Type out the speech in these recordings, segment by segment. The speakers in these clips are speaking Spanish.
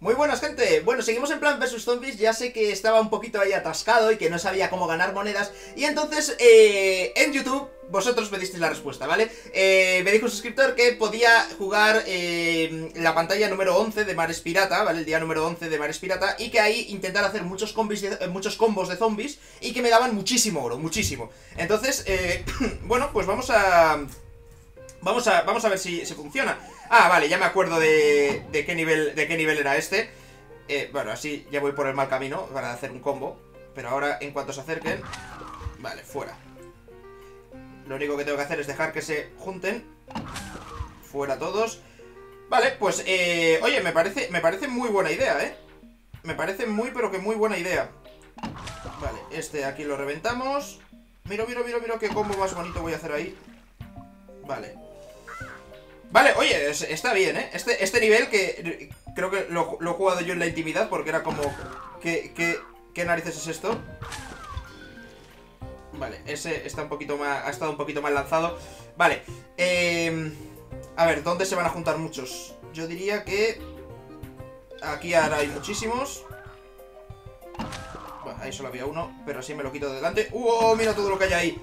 Muy buenas, gente. Bueno, seguimos en plan versus zombies. Ya sé que estaba un poquito ahí atascado y que no sabía cómo ganar monedas. Y entonces, en YouTube, vosotros me disteis la respuesta, ¿vale? Me dijo un suscriptor que podía jugar la pantalla número 11 de Mares Pirata, ¿vale? El día número 11 de Mares Pirata. Y que ahí intentar hacer muchos combos de zombies y que me daban muchísimo oro, muchísimo. Entonces, bueno, pues vamos a ver si se funciona. Ah, vale, ya me acuerdo de qué nivel era este. Bueno, así ya voy por el mal camino para hacer un combo. Pero ahora, en cuanto se acerquen... Vale, fuera. Lo único que tengo que hacer es dejar que se junten. Fuera todos. Vale, pues, oye, me parece muy buena idea, ¿eh? Me parece muy, pero que muy buena idea. Vale, este aquí lo reventamos. Miro qué combo más bonito voy a hacer ahí. Vale. Vale, oye, está bien, ¿eh? Este nivel que creo que lo he jugado yo en la intimidad porque era como... ¿Qué narices es esto? Vale, ese está un poquito más, ha estado un poquito más lanzado. Vale, a ver, ¿dónde se van a juntar muchos? Yo diría que... Aquí ahora hay muchísimos. Bueno, ahí solo había uno, pero así me lo quito de delante. ¡Uh! Mira todo lo que hay ahí.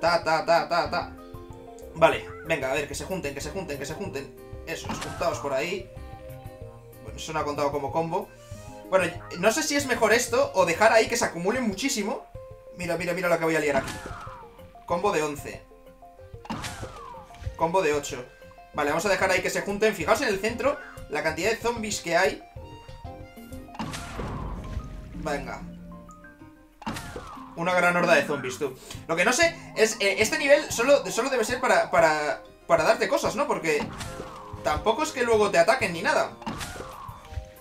Ta. Vale, venga, a ver, que se junten. Eso, juntados por ahí. Bueno, eso no ha contado como combo. Bueno, no sé si es mejor esto o dejar ahí que se acumule muchísimo. Mira la que voy a liar aquí. Combo de 11. Combo de 8. Vale, vamos a dejar ahí que se junten. Fijaos en el centro, la cantidad de zombies que hay. Venga. Una gran horda de zombies, tú. Lo que no sé es... este nivel solo debe ser para darte cosas, ¿no? Porque tampoco es que luego te ataquen ni nada.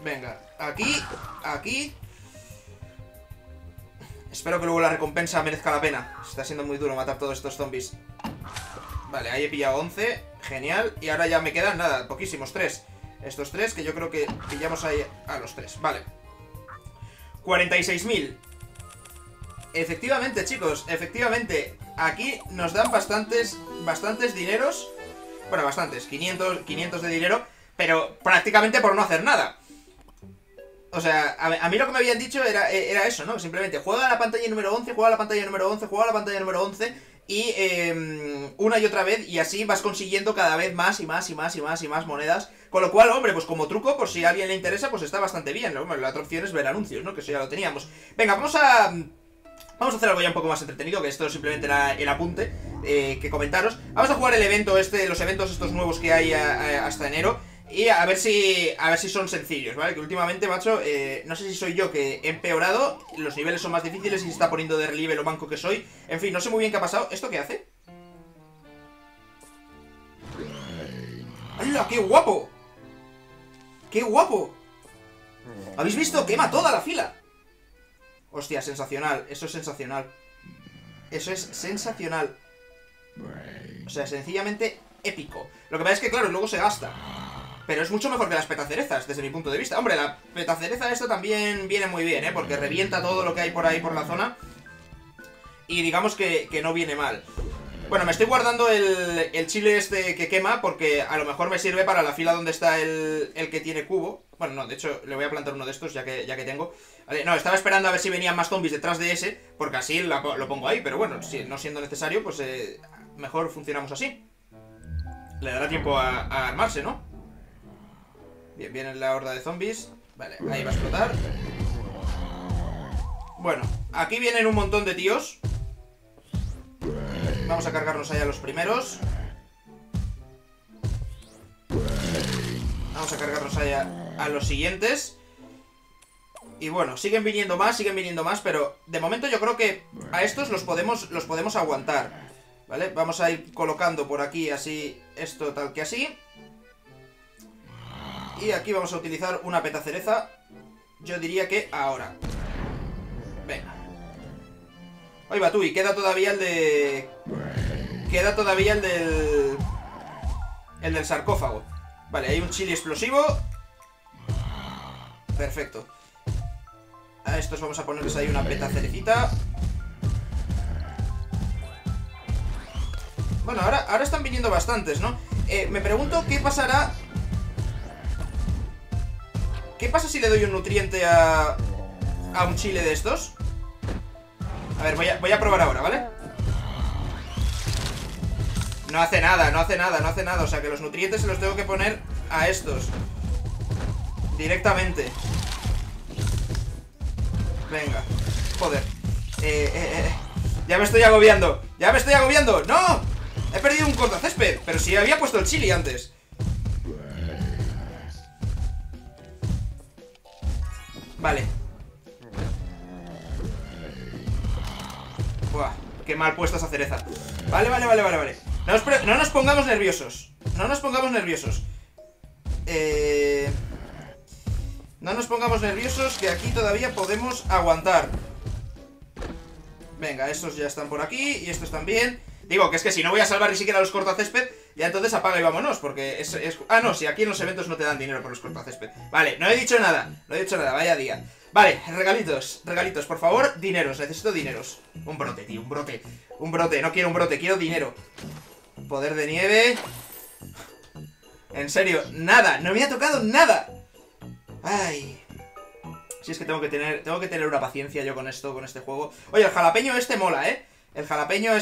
Venga, aquí. Espero que luego la recompensa merezca la pena. Está siendo muy duro matar todos estos zombies. Vale, ahí he pillado 11. Genial. Y ahora ya me quedan, nada, poquísimos, 3. Estos 3 que yo creo que pillamos ahí a los 3. Vale. 46.000. Efectivamente, chicos, efectivamente. Aquí nos dan bastantes dineros. Bueno, bastantes, 500 de dinero. Pero prácticamente por no hacer nada. O sea, a mí lo que me habían dicho era eso, ¿no? Simplemente juega a la pantalla número 11, juega a la pantalla número 11, juega a la pantalla número 11. Y una y otra vez. Y así vas consiguiendo cada vez más monedas. Con lo cual, hombre, pues como truco, por si a alguien le interesa, pues está bastante bien. Bueno, la otra opción es ver anuncios, ¿no? Que eso ya lo teníamos. Venga, vamos a hacer algo ya un poco más entretenido, que esto simplemente era el apunte que comentaros. Vamos a jugar el evento este, los eventos estos nuevos que hay hasta enero. Y a ver si son sencillos, ¿vale? Que últimamente, macho, no sé si soy yo que he empeorado. Los niveles son más difíciles y se está poniendo de relieve lo manco que soy. En fin, no sé muy bien qué ha pasado. ¿Esto qué hace? ¡Hala, qué guapo! ¡Qué guapo! ¿Habéis visto? Quema toda la fila. Hostia, sensacional, eso es sensacional. Eso es sensacional. O sea, sencillamente épico. Lo que pasa es que, claro, luego se gasta. Pero es mucho mejor que las petacerezas, desde mi punto de vista. Hombre, la petacereza esta también viene muy bien, ¿eh? Porque revienta todo lo que hay por ahí, por la zona. Y digamos que no viene mal. Bueno, me estoy guardando el chile este que quema, porque a lo mejor me sirve para la fila donde está el que tiene cubo. Bueno, no, de hecho, le voy a plantar uno de estos ya que tengo. Vale, no, estaba esperando a ver si venían más zombies detrás de ese, porque así lo pongo ahí. Pero bueno, si no siendo necesario, pues mejor funcionamos así. Le dará tiempo a armarse, ¿no? Bien, viene la horda de zombies. Vale, ahí va a explotar. Bueno, aquí vienen un montón de tíos. Vamos a cargarnos ahí a los primeros. Vamos a cargarnos ahí a los siguientes. Y bueno, siguen viniendo más. Pero de momento yo creo que a estos los podemos aguantar, ¿vale? Vamos a ir colocando por aquí así, esto tal que así. Y aquí vamos a utilizar una petacereza. Yo diría que ahora. Venga. Ahí va tú, y queda todavía el de... Queda todavía el del... El del sarcófago. Vale, hay un chili explosivo. Perfecto. A estos vamos a ponerles ahí una petacerecita. Bueno, ahora están viniendo bastantes, ¿no? Me pregunto qué pasará. ¿Qué pasa si le doy un nutriente a un chile de estos? A ver, voy a probar ahora, ¿vale? No hace nada, no hace nada, no hace nada. O sea que los nutrientes se los tengo que poner a estos directamente. Venga, joder. Ya me estoy agobiando. ¡Ya me estoy agobiando! ¡No! He perdido un cortacésped. Pero si había puesto el chili antes. Vale. Buah, qué mal puesta esa cereza. Vale, vale, vale, vale, vale. No nos pongamos nerviosos. No nos pongamos nerviosos. No nos pongamos nerviosos, que aquí todavía podemos aguantar. Venga, estos ya están por aquí y estos también. Digo, que es que si no voy a salvar ni siquiera los cortacésped, ya entonces apaga y vámonos, porque es... Ah, no, si aquí en los eventos no te dan dinero por los cortacésped. Vale, no he dicho nada, no he dicho nada, vaya día. Vale, regalitos, regalitos, por favor, dineros, necesito dineros. Un brote, tío, un brote. Un brote, no quiero un brote, quiero dinero. Poder de nieve. En serio, nada, no me ha tocado nada. Ay... Si es que tengo que tener una paciencia yo con esto, con este juego. Oye, el jalapeño este mola, ¿eh? El jalapeño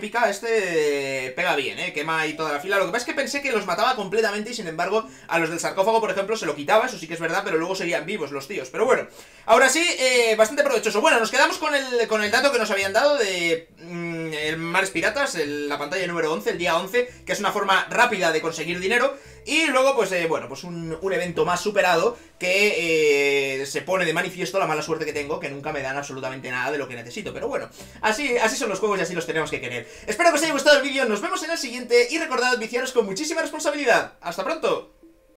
pica, este pega bien, ¿eh? Quema ahí toda la fila. Lo que pasa es que pensé que los mataba completamente y sin embargo a los del sarcófago, por ejemplo, se lo quitaba. Eso sí que es verdad, pero luego seguían vivos los tíos. Pero bueno, ahora sí, bastante provechoso. Bueno, nos quedamos con el dato que nos habían dado de el Mares Piratas, la pantalla número 11, el día 11, que es una forma rápida de conseguir dinero. Y luego, pues, bueno, pues un evento más superado que se pone de manifiesto la mala suerte que tengo, que nunca me dan absolutamente nada de lo que necesito. Pero bueno, así son los juegos y así los tenemos que querer. Espero que os haya gustado el vídeo, nos vemos en el siguiente y recordad, viciaros con muchísima responsabilidad. ¡Hasta pronto!